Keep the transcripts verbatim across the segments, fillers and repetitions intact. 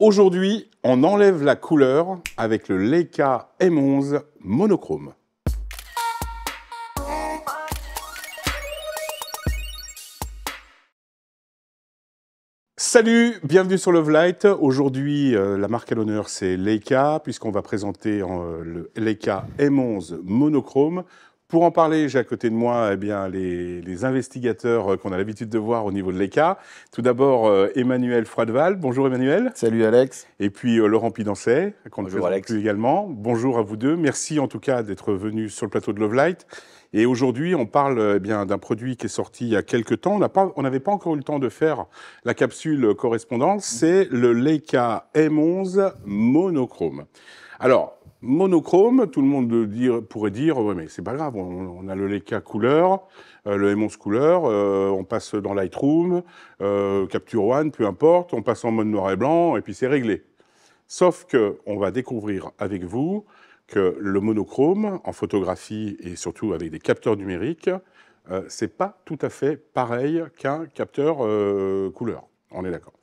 Aujourd'hui, on enlève la couleur avec le Leica M onze Monochrome. Salut, bienvenue sur Lovelight. Aujourd'hui, euh, la marque à l'honneur, c'est Leica, puisqu'on va présenter euh, le Leica M onze Monochrome. Pour en parler, j'ai à côté de moi eh bien, les, les investigateurs euh, qu'on a l'habitude de voir au niveau de Leica. Tout d'abord, euh, Emmanuel Froideval. Bonjour Emmanuel. Salut Alex. Et puis euh, Laurent Pidancet, qu'on ne présente plus également. Bonjour à vous deux. Merci en tout cas d'être venus sur le plateau de Lovelight. Et aujourd'hui, on parle eh bien d'un produit qui est sorti il y a quelques temps. On n'avait pas encore eu le temps de faire la capsule correspondante. C'est le Leica M onze Monochrome. Alors, monochrome, tout le monde le dire, pourrait dire, ouais, mais c'est pas grave, on, on a le Leica couleur, euh, le M onze couleur, euh, on passe dans Lightroom, euh, Capture One, peu importe, on passe en mode noir et blanc, et puis c'est réglé. Sauf qu'on va découvrir avec vous que le monochrome, en photographie et surtout avec des capteurs numériques, euh, c'est pas tout à fait pareil qu'un capteur euh, couleur. On est d'accord.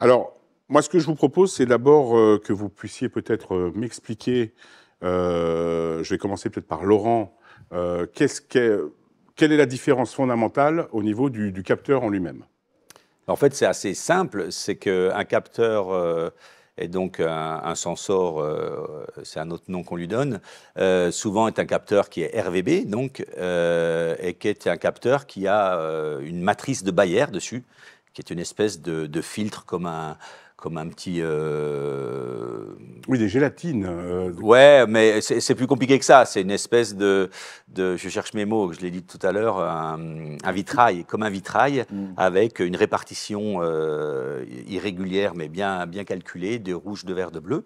Alors, moi, ce que je vous propose, c'est d'abord euh, que vous puissiez peut-être euh, m'expliquer, euh, je vais commencer peut-être par Laurent, euh, qu'est-ce qu'est, quelle est la différence fondamentale au niveau du, du capteur en lui-même? En fait, c'est assez simple, c'est qu'un capteur... Euh, Et donc, un, un sensor, euh, c'est un autre nom qu'on lui donne, euh, souvent est un capteur qui est R V B, donc, euh, et qui est un capteur qui a euh, une matrice de Bayer dessus, qui est une espèce de, de filtre comme un, comme un petit... Euh... Oui, des gélatines. Euh... Ouais, mais c'est plus compliqué que ça. C'est une espèce de, de... Je cherche mes mots, je l'ai dit tout à l'heure, un, un vitrail, comme un vitrail, mmh. avec une répartition euh, irrégulière, mais bien, bien calculée, de rouge, de vert, de bleu,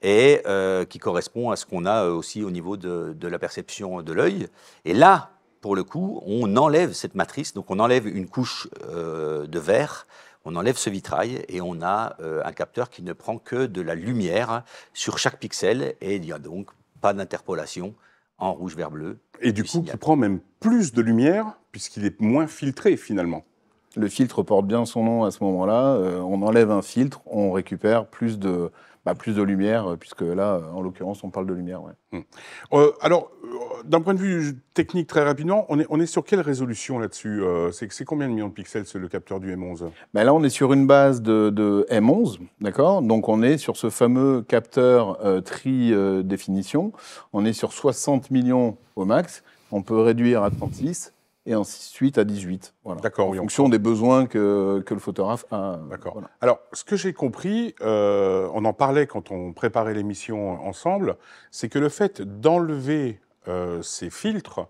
et euh, qui correspond à ce qu'on a aussi au niveau de, de la perception de l'œil. Et là, pour le coup, on enlève cette matrice, donc on enlève une couche euh, de vert, on enlève ce vitrail et on a euh, un capteur qui ne prend que de la lumière sur chaque pixel et il n'y a donc pas d'interpolation en rouge, vert, bleu. Et du, du coup, qui prend même plus de lumière puisqu'il est moins filtré finalement. Le filtre porte bien son nom à ce moment-là. Euh, on enlève un filtre, on récupère plus de, bah, plus de lumière puisque là, en l'occurrence, on parle de lumière. Ouais. Hum. Euh, alors, d'un point de vue technique, très rapidement, on est, on est sur quelle résolution là-dessus? euh, C'est combien de millions de pixels, le capteur du M onze? Ben là, on est sur une base de, de M onze, d'accord? Donc, on est sur ce fameux capteur euh, tri euh, définition. On est sur soixante millions au max. On peut réduire à trente-six et ensuite suite à dix-huit. Voilà. D'accord. En oui, fonction on... des besoins que, que le photographe a. D'accord. Voilà. Alors, ce que j'ai compris, euh, on en parlait quand on préparait l'émission ensemble, c'est que le fait d'enlever Euh, ces filtres,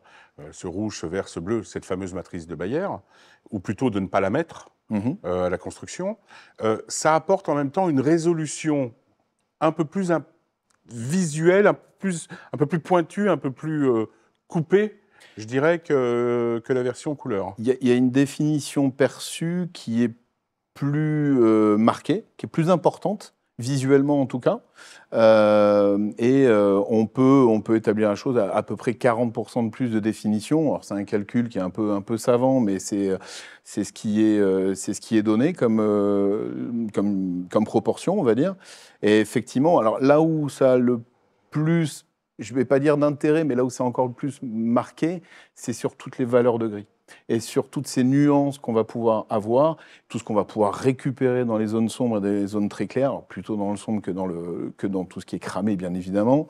euh, ce rouge, ce vert, ce bleu, cette fameuse matrice de Bayer, ou plutôt de ne pas la mettre mm-hmm. euh, à la construction, euh, ça apporte en même temps une résolution un peu plus un, visuelle, un, plus, un peu plus pointue, un peu plus euh, coupée, je dirais, que, que la version couleur. Il y, y a une définition perçue qui est plus euh, marquée, qui est plus importante, visuellement en tout cas, euh, et euh, on, peut, on peut établir la chose à à peu près quarante pour cent de plus de définition. Alors c'est un calcul qui est un peu, un peu savant, mais c'est ce, euh, ce qui est donné comme, euh, comme, comme proportion, on va dire. Et effectivement, alors là où ça a le plus, je ne vais pas dire d'intérêt, mais là où c'est encore le plus marqué, c'est sur toutes les valeurs de gris. Et sur toutes ces nuances qu'on va pouvoir avoir, tout ce qu'on va pouvoir récupérer dans les zones sombres et dans les zones très claires, alors plutôt dans le sombre que dans, le, que dans tout ce qui est cramé, bien évidemment.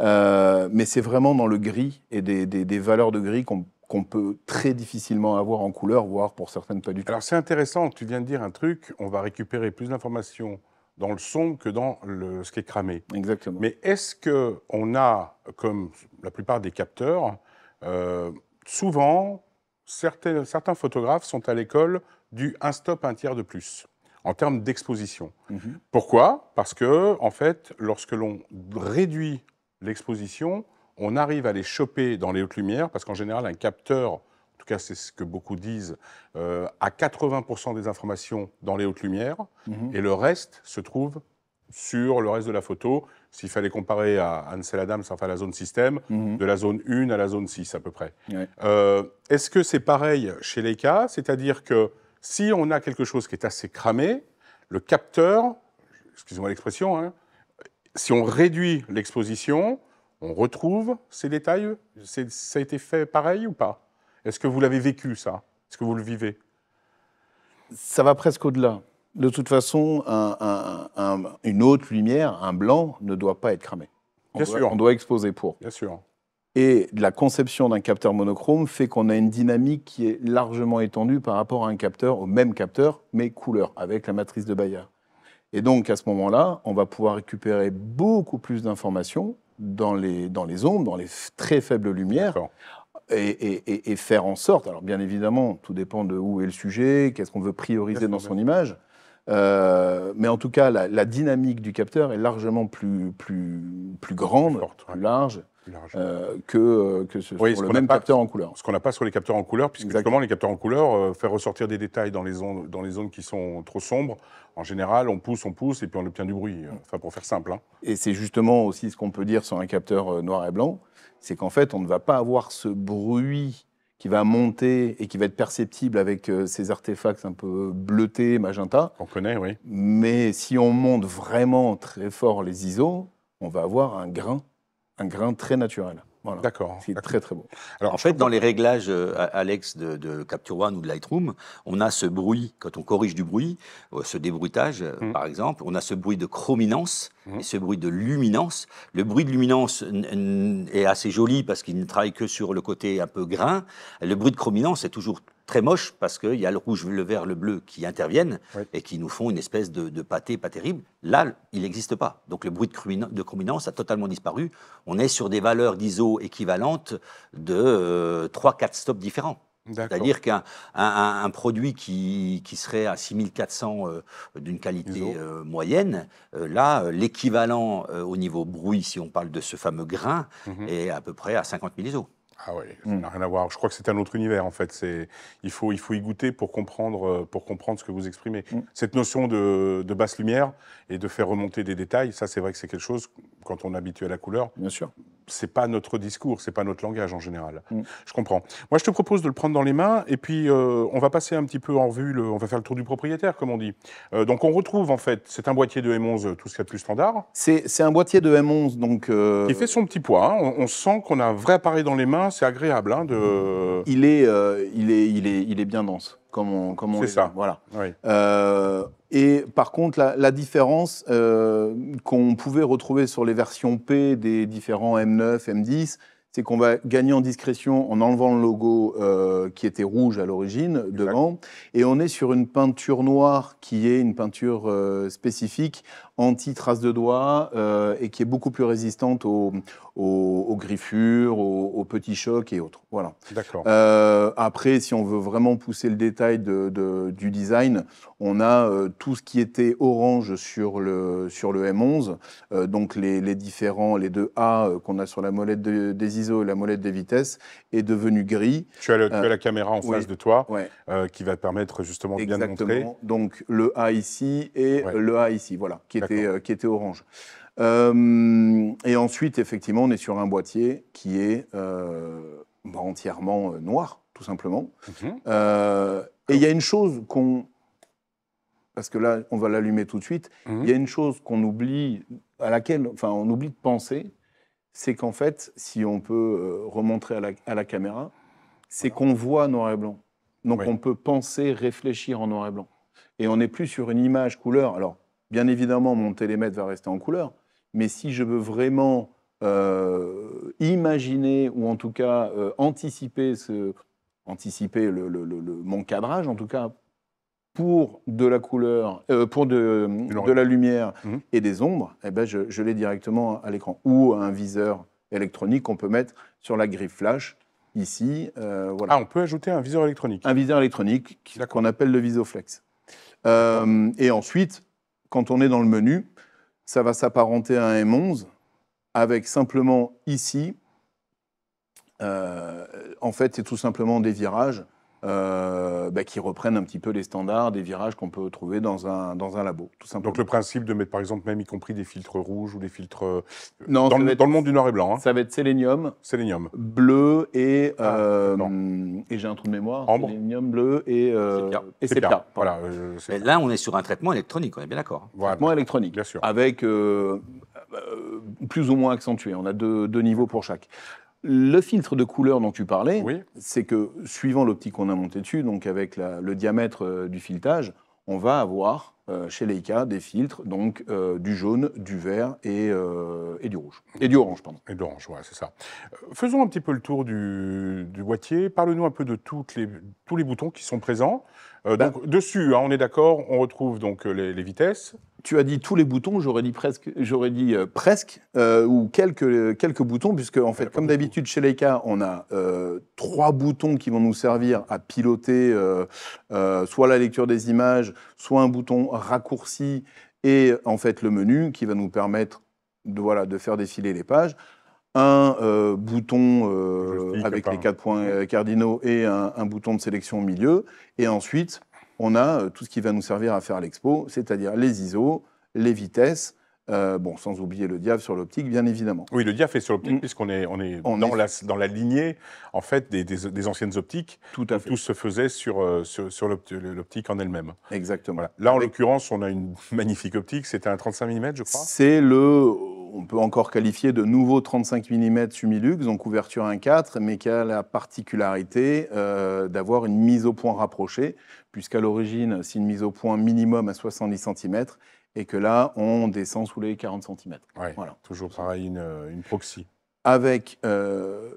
Euh, mais c'est vraiment dans le gris et des, des, des valeurs de gris qu'on qu'on peut très difficilement avoir en couleur, voire pour certaines pas du tout. Alors c'est intéressant, tu viens de dire un truc, on va récupérer plus d'informations dans le sombre que dans le, ce qui est cramé. Exactement. Mais est-ce qu'on a, comme la plupart des capteurs, euh, souvent... Certains, certains photographes sont à l'école du un stop, un tiers de plus, en termes d'exposition. Mm-hmm. Pourquoi? Parce que, en fait, lorsque l'on réduit l'exposition, on arrive à les choper dans les hautes lumières, parce qu'en général, un capteur, en tout cas c'est ce que beaucoup disent, euh, a quatre-vingts pour cent des informations dans les hautes lumières, mm-hmm. et le reste se trouve sur le reste de la photo. S'il fallait comparer à Ansel Adams, enfin la zone système, mm-hmm. de la zone un à la zone six à peu près. Ouais. Euh, Est-ce que c'est pareil chez Leica? C'est-à-dire que si on a quelque chose qui est assez cramé, le capteur, excusez-moi l'expression, hein, si on réduit l'exposition, on retrouve ces détails. Ça a été fait pareil ou pas? Est-ce que vous l'avez vécu, ça? Est-ce que vous le vivez? Ça va presque au-delà. De toute façon, un, un, un, une haute lumière, un blanc, ne doit pas être cramé. On Bien doit, sûr. On doit exposer pour. Bien sûr. Et la conception d'un capteur monochrome fait qu'on a une dynamique qui est largement étendue par rapport à un capteur, au même capteur, mais couleur, avec la matrice de Bayer. Et donc, à ce moment-là, on va pouvoir récupérer beaucoup plus d'informations dans les, dans les ombres, dans les très faibles lumières, et, et, et faire en sorte, alors bien évidemment, tout dépend de où est le sujet, qu'est-ce qu'on veut prioriser dans son image, Euh, mais en tout cas, la, la dynamique du capteur est largement plus, plus, plus grande, plus, forte, plus large, plus large. Euh, que, que ce, oui, sur ce le même pas, capteur en couleur. Ce qu'on n'a pas sur les capteurs en couleur, puisque justement, les capteurs en couleur, euh, faire ressortir des détails dans les, zones, dans les zones qui sont trop sombres, en général, on pousse, on pousse, et puis on obtient du bruit, enfin, pour faire simple. Hein. Et c'est justement aussi ce qu'on peut dire sur un capteur noir et blanc, c'est qu'en fait, on ne va pas avoir ce bruit qui va monter et qui va être perceptible avec ces artefacts un peu bleutés, magenta. On connaît, oui. Mais si on monte vraiment très fort les I S O, on va avoir un grain, un grain très naturel. Voilà. D'accord. C'est très, très beau. Alors, en fait, dans les réglages, euh, Alex, de, de Capture One ou de Lightroom, on a ce bruit, quand on corrige du bruit, euh, ce débruitage, mmh. par exemple, on a ce bruit de chrominance mmh. et ce bruit de luminance. Le bruit de luminance est assez joli parce qu'il ne travaille que sur le côté un peu grain. Le bruit de chrominance est toujours très moche parce qu'il y a le rouge, le vert, le bleu qui interviennent oui. et qui nous font une espèce de, de pâté pas terrible. Là, il n'existe pas. Donc le bruit de chrominance a totalement disparu. On est sur des valeurs d'I S O équivalentes de euh, trois quatre stops différents. C'est-à-dire qu'un un, un, un produit qui, qui serait à six mille quatre cents euh, d'une qualité euh, moyenne, euh, là, euh, l'équivalent euh, au niveau bruit, si on parle de ce fameux grain, mm-hmm. est à peu près à cinquante mille I S O. Ah oui, ça n'a rien à voir. Je crois que c'est un autre univers, en fait. Il faut, il faut y goûter pour comprendre, pour comprendre ce que vous exprimez. Mm. Cette notion de, de basse lumière et de faire remonter des détails, ça, c'est vrai que c'est quelque chose, quand on est habitué à la couleur, bien sûr, c'est pas notre discours, c'est pas notre langage en général. Mm. Je comprends. Moi, je te propose de le prendre dans les mains et puis euh, on va passer un petit peu en revue, le, on va faire le tour du propriétaire, comme on dit. Euh, donc, on retrouve, en fait, c'est un boîtier de M onze, tout ce qu'il y a de plus standard. C'est un boîtier de M onze, donc... Euh... Il fait son petit poids. Hein. On, on sent qu'on a un vrai appareil dans les mains. C'est agréable, hein, de... Il est, euh, il est, il est, il est bien dense, comme on, comme on C'est ça. Dit, voilà. Oui. Euh, et par contre, la, la différence euh, qu'on pouvait retrouver sur les versions P des différents M neuf, M dix, c'est qu'on va gagner en discrétion en enlevant le logo euh, qui était rouge à l'origine devant, et on est sur une peinture noire qui est une peinture euh, spécifique, anti-trace de doigts, euh, et qui est beaucoup plus résistante aux, aux, aux griffures, aux, aux petits chocs et autres. Voilà. D'accord. Euh, après, si on veut vraiment pousser le détail de, de, du design, on a euh, tout ce qui était orange sur le, sur le M onze, euh, donc les, les différents, les deux A qu'on a sur la molette de, des I S O et la molette des vitesses, est devenu gris. Tu as, le, tu as la caméra en oui, face de toi, oui. euh, qui va te permettre justement de Exactement. bien montrer. Donc le A ici et ouais. le A ici, voilà, qui était, euh, qui était orange. Euh, et ensuite, effectivement, on est sur un boîtier qui est euh, bah, entièrement noir, tout simplement. Mm-hmm. euh, et il y a une chose qu'on... Parce que là, on va l'allumer tout de suite. Il mmh. y a une chose qu'on oublie, à laquelle, enfin, on oublie de penser, c'est qu'en fait, si on peut euh, remontrer à la, à la caméra, c'est voilà. qu'on voit noir et blanc. Donc, oui. on peut penser, réfléchir en noir et blanc. Et on n'est plus sur une image couleur. Alors, bien évidemment, mon télémètre va rester en couleur, mais si je veux vraiment euh, imaginer ou en tout cas euh, anticiper, ce, anticiper le, le, le, le, mon cadrage, en tout cas, pour de la couleur, euh, pour de, de la lumière mmh. et des ombres, eh ben je, je l'ai directement à l'écran. Ou à un viseur électronique qu'on peut mettre sur la grille flash, ici. Euh, voilà. Ah, on peut ajouter un viseur électronique. Un viseur électronique qu'on appelle le visoflex. Euh, et ensuite, quand on est dans le menu, ça va s'apparenter à un M onze, avec simplement ici, euh, en fait, c'est tout simplement des virages. euh, bah, qui reprennent un petit peu les standards des virages qu'on peut trouver dans un, dans un labo, tout simplement. Donc le principe de mettre par exemple, même y compris des filtres rouges ou des filtres... Non, dans, le, être, dans le monde du noir et blanc. Hein. Ça va être sélénium, sélénium. bleu et... Euh, ah, et j'ai un trou de mémoire. Ambre. Sélénium, bleu et... Euh, et sépia. Voilà, euh, là, on est sur un traitement électronique, on est bien d'accord. Voilà, traitement électronique, bien sûr. Avec euh, euh, plus ou moins accentué. On a deux, deux niveaux pour chaque. Le filtre de couleur dont tu parlais, oui. c'est que suivant l'optique qu'on a montée dessus, donc avec la, le diamètre du filetage, on va avoir euh, chez Leica des filtres donc euh, du jaune, du vert et, euh, et du rouge. Et du orange, pardon. Et de l'orange, ouais, c'est ça. Faisons un petit peu le tour du, du boîtier. Parle-nous un peu de toutes les, tous les boutons qui sont présents. Euh, ben, donc, dessus, hein, on est d'accord, on retrouve donc les, les vitesses. Tu as dit tous les boutons, j'aurais dit presque, j'aurais dit euh, presque euh, ou quelques, quelques boutons, puisque en fait, comme d'habitude chez Leica, on a euh, trois boutons qui vont nous servir à piloter euh, euh, soit la lecture des images, soit un bouton raccourci et en fait le menu qui va nous permettre de, voilà, de faire défiler les pages. Un euh, bouton euh, avec les quatre points cardinaux et un, un bouton de sélection au milieu. Et ensuite, on a tout ce qui va nous servir à faire l'expo, c'est-à-dire les I S O, les vitesses, euh, bon, sans oublier le diaph sur l'optique, bien évidemment. Oui, le diaph est sur l'optique, mmh. puisqu'on est, on est, on dans, est... La, dans la lignée en fait, des, des, des anciennes optiques. Tout à fait. Tout se faisait sur, sur, sur l'optique en elle-même. Exactement. Voilà. Là, en Avec... l'occurrence, on a une magnifique optique, c'était un trente-cinq millimètres, je crois. C'est le... On peut encore qualifier de nouveau trente-cinq millimètres Sumilux, donc ouverture un virgule quatre, mais qui a la particularité euh, d'avoir une mise au point rapprochée, puisqu'à l'origine, c'est une mise au point minimum à soixante-dix centimètres, et que là, on descend sous les quarante centimètres. Ouais, voilà. Toujours pareil, une, une proxy. Avec euh,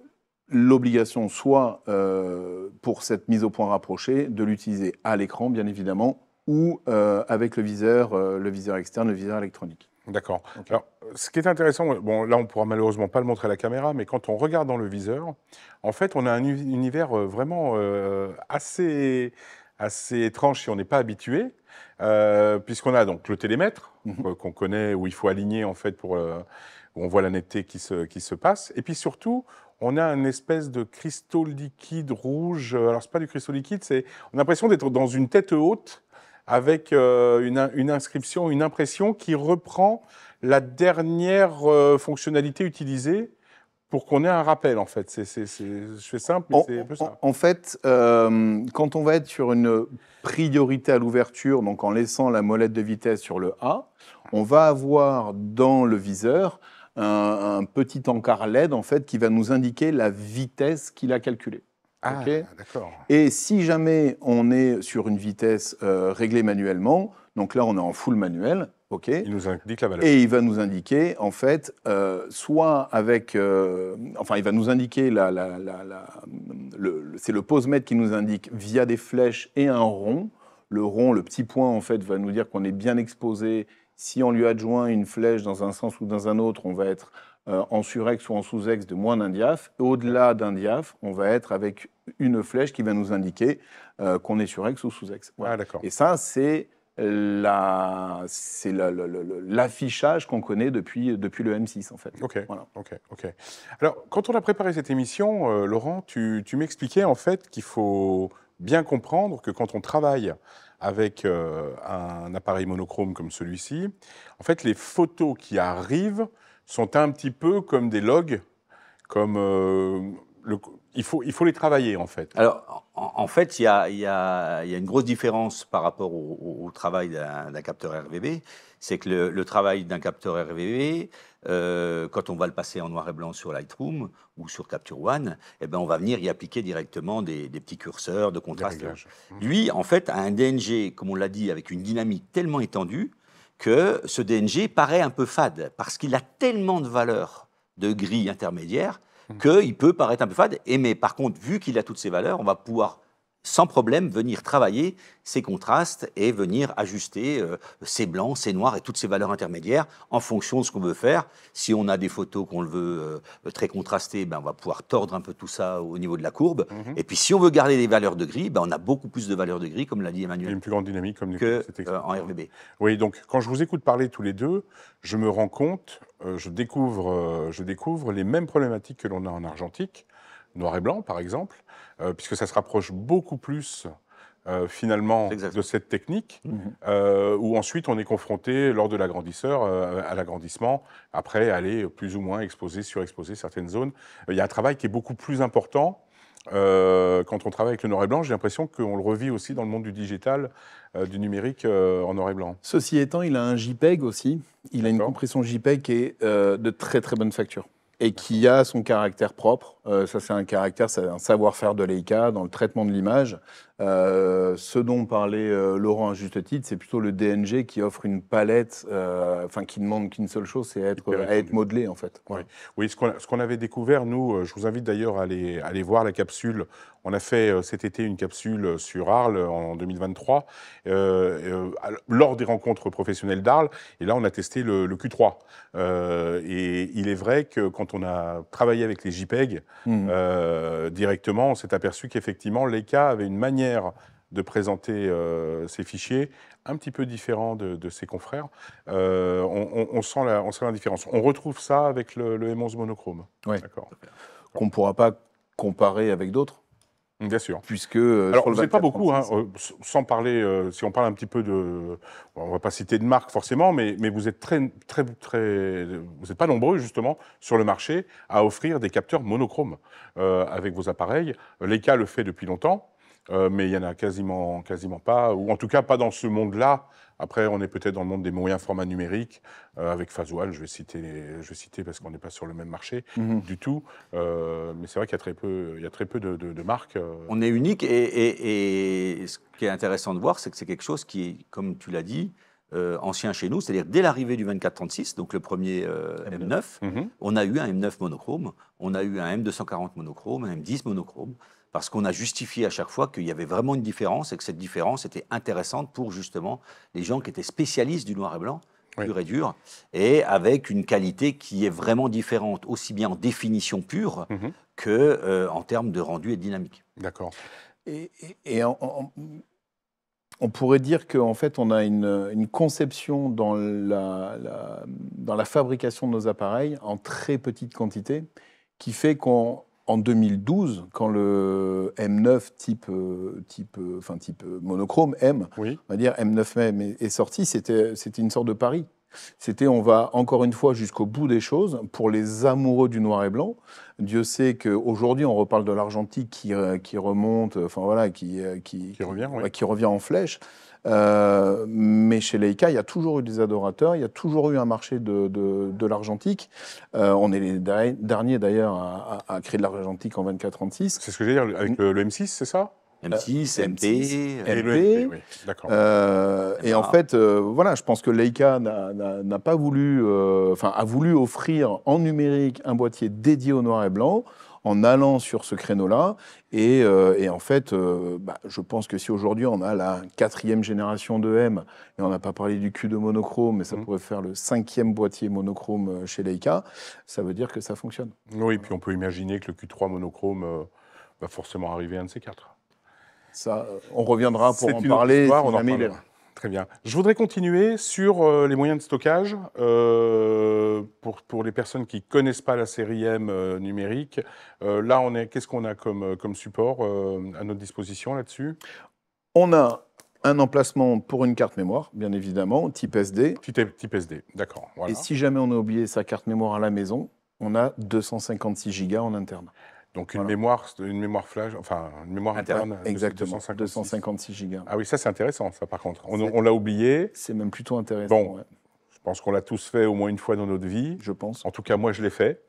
l'obligation, soit euh, pour cette mise au point rapprochée, de l'utiliser à l'écran, bien évidemment, ou euh, avec le viseur, euh, le viseur externe, le viseur électronique. D'accord. Okay. Alors, ce qui est intéressant, bon, là, on ne pourra malheureusement pas le montrer à la caméra, mais quand on regarde dans le viseur, en fait, on a un univers vraiment euh, assez, assez étrange si on n'est pas habitué, euh, puisqu'on a donc le télémètre, mm-hmm. qu'on connaît, où il faut aligner, en fait, pour, euh, où on voit la netteté qui se, qui se passe. Et puis surtout, on a une espèce de cristaux liquide rouge. Alors, ce n'est pas du cristaux liquide, c'est, on a l'impression d'être dans une tête haute, avec euh, une, une inscription, une impression qui reprend la dernière euh, fonctionnalité utilisée pour qu'on ait un rappel, en fait. C'est, c'est, c'est, je fais simple, mais c'est un peu ça. En fait, euh, quand on va être sur une priorité à l'ouverture, donc en laissant la molette de vitesse sur le A, on va avoir dans le viseur un, un petit encart L E D, en fait, qui va nous indiquer la vitesse qu'il a calculée. Ah, okay. D'accord. Et si jamais on est sur une vitesse euh, réglée manuellement, donc là on est en full manuel, ok. Il nous indique la valeur. Et il va nous indiquer en fait, euh, soit avec, euh, enfin il va nous indiquer la, la, la, la le, c'est le posemètre qui nous indique via des flèches et un rond. Le rond, le petit point en fait, va nous dire qu'on est bien exposé. Si on lui adjoint une flèche dans un sens ou dans un autre, on va être Euh, en surex ou en sous-ex de moins d'un diaph. Au-delà d'un diaph, on va être avec une flèche qui va nous indiquer euh, qu'on est surex ou sous-ex. Ouais. Ah, d'accord. Et ça, c'est la, c'est la, la, la, l'affichage qu'on connaît depuis, depuis le M six, en fait. OK. Voilà. Okay. Okay. Alors, quand on a préparé cette émission, euh, Laurent, tu, tu m'expliquais, en fait, qu'il faut bien comprendre que quand on travaille avec euh, un appareil monochrome comme celui-ci, en fait, les photos qui arrivent sont un petit peu comme des logs, comme euh, le, il faut il faut les travailler en fait. Alors en, en fait il y a il y a il y a une grosse différence par rapport au, au, au travail d'un, d'un capteur R V B, c'est que le, le travail d'un capteur R V B euh, quand on va le passer en noir et blanc sur Lightroom ou sur Capture One, eh ben on va venir y appliquer directement des, des petits curseurs de contraste. Lui en fait a un D N G comme on l'a dit avec une dynamique tellement étendue que ce D N G paraît un peu fade, parce qu'il a tellement de valeurs de gris intermédiaire qu'il peut paraître un peu fade. Et mais par contre, vu qu'il a toutes ces valeurs, on va pouvoir sans problème venir travailler ces contrastes et venir ajuster euh, ces blancs, ces noirs et toutes ces valeurs intermédiaires en fonction de ce qu'on veut faire. Si on a des photos qu'on le veut euh, très contrastées, ben, on va pouvoir tordre un peu tout ça au niveau de la courbe. Mm-hmm. Et puis si on veut garder des valeurs de gris, ben, on a beaucoup plus de valeurs de gris, comme l'a dit Emmanuel. Il y a une plus grande dynamique comme que, euh, en R V B. Oui, donc quand je vous écoute parler tous les deux, je me rends compte, euh, je, découvre, euh, je découvre les mêmes problématiques que l'on a en argentique, noir et blanc, par exemple, euh, puisque ça se rapproche beaucoup plus euh, finalement de cette technique, mm-hmm. euh, où ensuite on est confronté lors de l'agrandisseur euh, à l'agrandissement, après aller plus ou moins exposer, surexposer certaines zones. Il y a un travail qui est beaucoup plus important. Euh, quand on travaille avec le noir et blanc, j'ai l'impression qu'on le revit aussi dans le monde du digital, euh, du numérique euh, en noir et blanc. Ceci étant, il a un JPEG aussi. Il a une compression JPEG qui est euh, de très très bonne facture et qui a son caractère propre. Euh, ça, c'est un caractère, c'est un savoir-faire de Leica dans le traitement de l'image. Euh, ce dont parlait euh, Laurent à juste titre, c'est plutôt le D N G qui offre une palette, euh, enfin qui demande qu'une seule chose, c'est être, euh, à être modelé en fait. Voilà. Oui, oui, ce qu'on ce qu'on avait découvert, nous, je vous invite d'ailleurs à aller, à aller voir la capsule. On a fait euh, cet été une capsule sur Arles en deux mille vingt-trois, euh, euh, lors des rencontres professionnelles d'Arles, et là on a testé le, le Q trois. Euh, et il est vrai que quand on a travaillé avec les JPEG, mmh. euh, directement, on s'est aperçu qu'effectivement, Leica avait une manière de présenter euh, ces fichiers, un petit peu différent de, de ses confrères. Euh, on, on, on sent la, on sent l'indifférence. On retrouve ça avec le, le M onze monochrome. Oui. D'accord. Qu'on ne pourra pas comparer avec d'autres. Bien sûr. Puisque, euh, alors, vous n'êtes pas beaucoup, hein, euh, sans parler, euh, si on parle un petit peu de... Bon, on ne va pas citer de marque forcément, mais, mais vous êtes très, très, très... Vous n'êtes pas nombreux, justement, sur le marché à offrir des capteurs monochromes euh, avec vos appareils. Leica le fait depuis longtemps. Euh, mais il n'y en a quasiment, quasiment pas, ou en tout cas pas dans ce monde-là. Après, on est peut-être dans le monde des moyens formats numériques, euh, avec Fasual, je vais citer, je vais citer parce qu'on n'est pas sur le même marché mm-hmm. du tout. Euh, mais c'est vrai qu'il y a très peu, il y a très peu de, de, de marques. On est unique et, et, et ce qui est intéressant de voir, c'est que c'est quelque chose qui est, comme tu l'as dit, Euh, ancien chez nous, c'est-à-dire dès l'arrivée du vingt-quatre trente-six, donc le premier euh, M neuf, mm-hmm. on a eu un M neuf monochrome, on a eu un M deux cent quarante monochrome, un M dix monochrome, parce qu'on a justifié à chaque fois qu'il y avait vraiment une différence et que cette différence était intéressante pour justement les gens qui étaient spécialistes du noir et blanc, oui. pur et dur, et avec une qualité qui est vraiment différente, aussi bien en définition pure mm-hmm. que euh, en termes de rendu et de dynamique. D'accord. Et, et, et en... en... On pourrait dire qu'en fait, on a une, une conception dans la, la, dans la fabrication de nos appareils en très petite quantité, qui fait qu'en deux mille douze, quand le M neuf type, type, enfin type monochrome, M, oui. on va dire M neuf M est sorti, c'était une sorte de pari. C'était on va encore une fois jusqu'au bout des choses pour les amoureux du noir et blanc. Dieu sait qu'aujourd'hui on reparle de l'argentique qui, qui remonte, enfin voilà, qui, qui, qui, revient, qui, oui. qui revient en flèche. Euh, mais chez Leica, il y a toujours eu des adorateurs, il y a toujours eu un marché de, de, de l'argentique. Euh, on est les derniers d'ailleurs à, à, à créer de l'argentique en vingt-quatre trente-six. C'est ce que j'ai dit avec le, le M six, c'est ça ? M six, euh, M P, et M P, oui, d'accord. Euh, et en fait, euh, voilà, je pense que Leica n'a pas voulu, euh, enfin, a voulu offrir en numérique un boîtier dédié au noir et blanc en allant sur ce créneau-là. Et, euh, et en fait, euh, bah, je pense que si aujourd'hui on a la quatrième génération de M, et on n'a pas parlé du Q deux monochrome, mais ça mmh. pourrait faire le cinquième boîtier monochrome chez Leica, ça veut dire que ça fonctionne. Oui, et puis on peut imaginer que le Q trois monochrome euh, va forcément arriver à un de ces quatre. Ça, on reviendra pour en parler. Histoire, on en parlera. Très bien. Je voudrais continuer sur les moyens de stockage. Euh, pour, pour les personnes qui ne connaissent pas la série M euh, numérique, euh, là, on est, qu'est-ce qu'on a comme, comme support euh, à notre disposition là-dessus? On a un emplacement pour une carte mémoire, bien évidemment, type S D. Type, type S D, d'accord. Voilà. Et si jamais on a oublié sa carte mémoire à la maison, on a deux cent cinquante-six gigas en interne. Donc une, voilà. mémoire, une mémoire flash, enfin une mémoire interne. interne Exactement, deux cent cinquante-six gigas. Ah oui, ça c'est intéressant, ça par contre. On, on l'a oublié. C'est même plutôt intéressant. Bon, ouais. Je pense qu'on l'a tous fait au moins une fois dans notre vie. Je pense. En tout cas, moi je l'ai fait.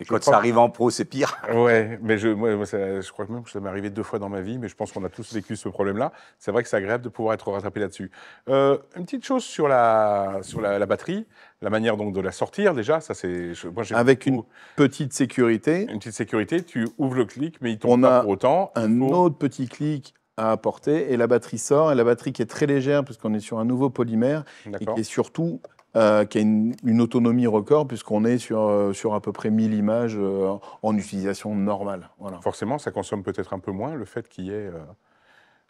Et je quand ça que... arrive en pro, c'est pire. Ouais, mais je, moi, ça, je crois même que ça m'est arrivé deux fois dans ma vie, mais je pense qu'on a tous vécu ce problème-là. C'est vrai que c'est agréable de pouvoir être rattrapé là-dessus. Euh, une petite chose sur la, sur la, la batterie, la manière donc de la sortir déjà, ça c'est. Avec beaucoup... une petite sécurité. Une petite sécurité, tu ouvres le clic, mais il tombe On pas a pour autant. Un faut... autre petit clic à apporter, et la batterie sort, et la batterie qui est très légère, puisqu'on est sur un nouveau polymère, et qui est surtout. Euh, qui a une, une autonomie record, puisqu'on est sur, euh, sur à peu près mille images euh, en utilisation normale. Voilà. Forcément, ça consomme peut-être un peu moins, le fait qu'il y ait... Euh,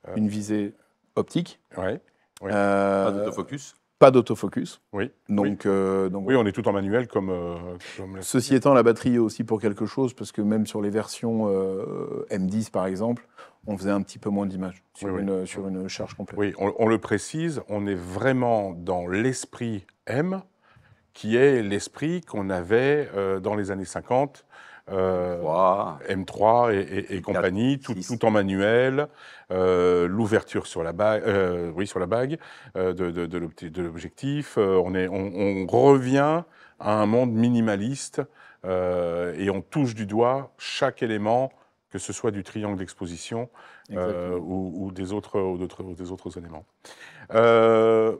euh... une visée optique. Ouais, ouais. Euh, Pas d'autofocus. pas d'autofocus. Oui. Donc, oui. Euh, donc, oui, on est tout en manuel. Comme, euh, comme... Ceci étant, la batterie est aussi pour quelque chose, parce que même sur les versions euh, M dix, par exemple, on faisait un petit peu moins d'images sur, oui, oui. sur une charge complète. Oui, on, on le précise, on est vraiment dans l'esprit M, qui est l'esprit qu'on avait euh, dans les années cinquante, Euh, wow. M trois et, et, et compagnie, tout, tout en manuel, euh, l'ouverture sur la bague, euh, oui, sur la bague euh, de, de, de l'objectif. Euh, on, on, on revient à un monde minimaliste euh, et on touche du doigt chaque élément, que ce soit du triangle d'exposition euh, ou, ou, des autres, ou, d'autres, ou des autres éléments. Euh,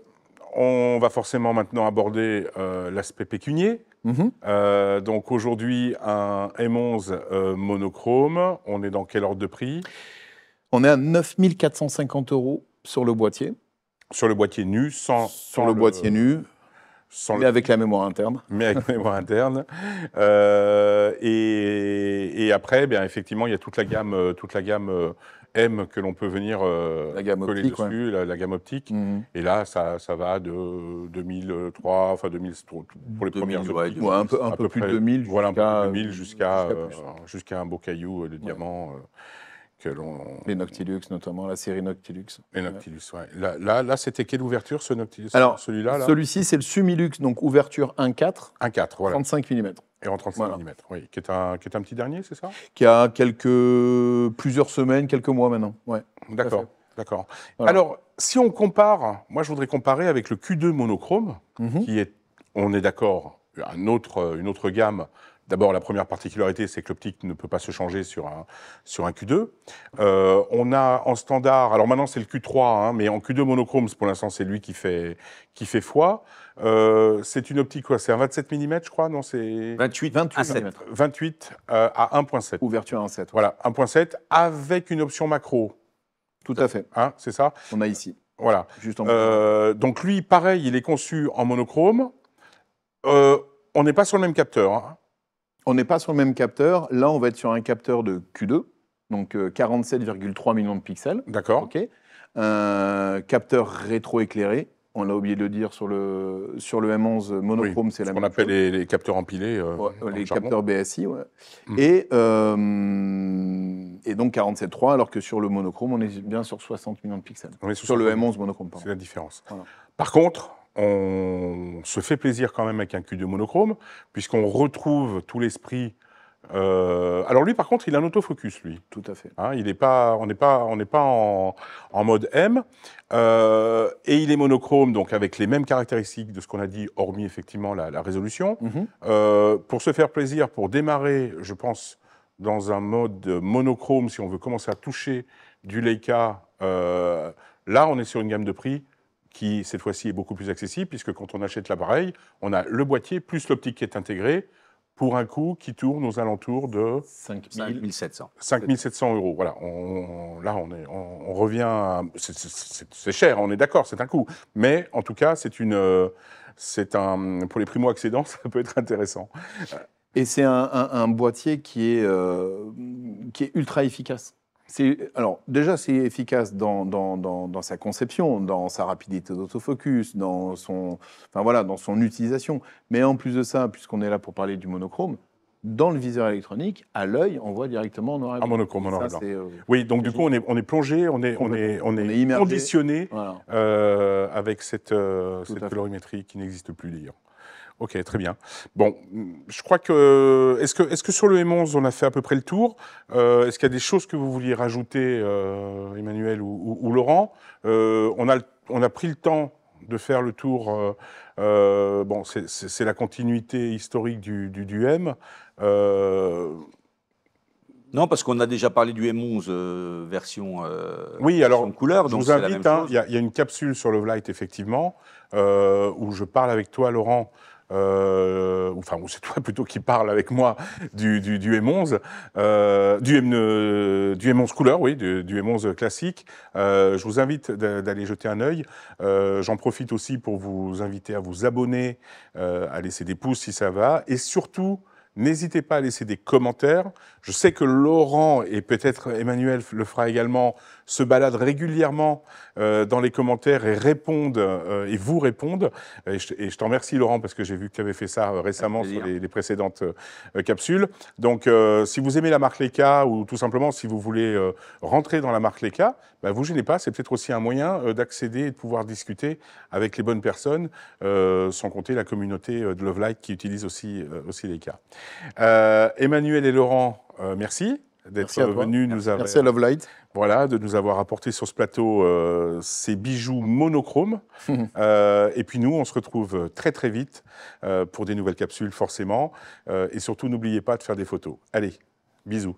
on va forcément maintenant aborder euh, l'aspect pécunier. Mmh. Euh, donc aujourd'hui, un M onze euh, monochrome, on est dans quel ordre de prix? On est à neuf mille quatre cent cinquante euros sur le boîtier. Sur le boîtier nu, sans... Sur le, le boîtier nu, sans mais le... avec la mémoire interne. Mais avec la mémoire interne. Euh, et, et après, bien, effectivement, il y a toute la gamme, toute la gamme M que l'on peut venir euh, la gamme coller optique, dessus, ouais. la, la gamme optique. Mmh. Et là, ça, ça va de deux mille trois, enfin deux mille, pour les deux mille, premières ouais, optiques. Ouais, un peu, un peu plus de deux mille. Voilà, un peu plus de deux mille jusqu'à jusqu'à, euh, jusqu'à un beau caillou euh, de ouais. diamant. Euh, que l'on... Les Noctilux, notamment, la série Noctilux. Les Noctilux, oui. Là, là, là c'était quelle ouverture, ce Noctilux? Alors, celui-là, là celui-ci, c'est le Sumilux, donc ouverture un virgule quatre. un virgule quatre, voilà. trente-cinq millimètres. Et en trente-cinq voilà. mm, oui. Qui est, un, qui est un petit dernier, c'est ça? Qui a quelques, plusieurs semaines, quelques mois maintenant, oui. D'accord, d'accord. Voilà. Alors, si on compare, moi, je voudrais comparer avec le Q deux monochrome, mm-hmm. qui est, on est d'accord, un autre, une autre gamme. D'abord, la première particularité, c'est que l'optique ne peut pas se changer sur un, sur un Q deux. Euh, on a en standard, alors maintenant c'est le Q trois, hein, mais en Q deux monochrome, pour l'instant c'est lui qui fait, qui fait foi. Euh, c'est une optique quoi? C'est un vingt-sept millimètres, je crois, non? C'est vingt-huit, vingt-huit, vingt-sept. vingt-huit euh, à un virgule sept. Ouverture un virgule sept. Ouais. Voilà, un virgule sept avec une option macro. Tout à fait. Hein, c'est ça? On a ici. Voilà. Juste en euh, donc lui, pareil, il est conçu en monochrome. Euh, on n'est pas sur le même capteur, hein. On n'est pas sur le même capteur. Là, on va être sur un capteur de Q deux, donc quarante-sept virgule trois millions de pixels. D'accord. Okay. Un capteur rétroéclairé. On l'a oublié de le dire sur le, sur le M onze monochrome, oui, c'est la même chose. Ce qu'on appelle les, les capteurs empilés. Euh, ouais, les capteurs B S I, ouais. Mmh. Et, euh, et donc quarante-sept virgule trois, alors que sur le monochrome, on est bien sur soixante millions de pixels. On est sur, sur le M onze monochrome, pardon. C'est la différence. Voilà. Par contre, on se fait plaisir quand même avec un Q deux monochrome, puisqu'on retrouve tout l'esprit. Euh... Alors lui, par contre, il a un autofocus, lui. Tout à fait. Hein, il est pas, on n'est pas, on n'est pas en, en mode M. Euh, et il est monochrome, donc avec les mêmes caractéristiques de ce qu'on a dit, hormis effectivement la, la résolution. Mm-hmm. euh, pour se faire plaisir, pour démarrer, je pense, dans un mode monochrome, si on veut commencer à toucher du Leica, euh, là, on est sur une gamme de prix qui, cette fois-ci, est beaucoup plus accessible, puisque quand on achète l'appareil, on a le boîtier plus l'optique qui est intégrée, pour un coût qui tourne aux alentours de... cinq mille sept cents. cinq mille sept cents euros, voilà. On, là, on, est, on, on revient... À... C'est cher, on est d'accord, c'est un coût. Mais, en tout cas, c'est une... C'est un... Pour les primo-accédants, ça peut être intéressant. Et c'est un, un, un boîtier qui est, euh, qui est ultra efficace. Alors, déjà, c'est efficace dans, dans, dans, dans sa conception, dans sa rapidité d'autofocus, dans son, enfin, voilà, dans son utilisation. Mais en plus de ça, puisqu'on est là pour parler du monochrome, dans le viseur électronique, à l'œil, on voit directement en noir et blanc. En monochrome, en noir et blanc. Euh, oui, donc du coup, on est, on est plongé, on est, on est, on est, on est conditionné voilà. euh, avec cette, euh, cette colorimétrie qui n'existe plus d'ailleurs. Ok, très bien. Bon, je crois que... Est-ce que, est-ce que sur le M onze, on a fait à peu près le tour? euh, Est-ce qu'il y a des choses que vous vouliez rajouter, euh, Emmanuel ou, ou, ou Laurent? euh, on, a, on a pris le temps de faire le tour. Euh, euh, bon, c'est la continuité historique du, du, du M. Euh, Non, parce qu'on a déjà parlé du M onze euh, version, euh, oui, version alors, couleur. Donc je vous invite, il hein, y, y a une capsule sur Lovelight, effectivement, euh, où je parle avec toi, Laurent, euh, enfin, où c'est toi plutôt qui parle avec moi du, du, du M onze, euh, du, M, euh, du M onze couleur, oui, du, du M onze classique. Euh, je vous invite d'aller jeter un œil. Euh, J'en profite aussi pour vous inviter à vous abonner, euh, à laisser des pouces si ça va, et surtout... N'hésitez pas à laisser des commentaires. Je sais que Laurent et peut-être Emmanuel le fera également se baladent régulièrement euh, dans les commentaires et répondent, euh, et vous répondent. Et je, et je t'en remercie, Laurent, parce que j'ai vu que tu avais fait ça euh, récemment sur les, les précédentes euh, capsules. Donc, euh, si vous aimez la marque Leica ou tout simplement si vous voulez euh, rentrer dans la marque Leica, bah, vous gênez pas. C'est peut-être aussi un moyen euh, d'accéder et de pouvoir discuter avec les bonnes personnes, euh, sans compter la communauté de Lovelight qui utilise aussi, euh, aussi Leica. Euh, Emmanuel et Laurent, euh, merci d'être venus nous avoir. Merci à Lovelight. Voilà, de nous avoir apporté sur ce plateau euh, ces bijoux monochromes. euh, et puis nous, on se retrouve très très vite euh, pour des nouvelles capsules, forcément. Euh, et surtout, n'oubliez pas de faire des photos. Allez, bisous.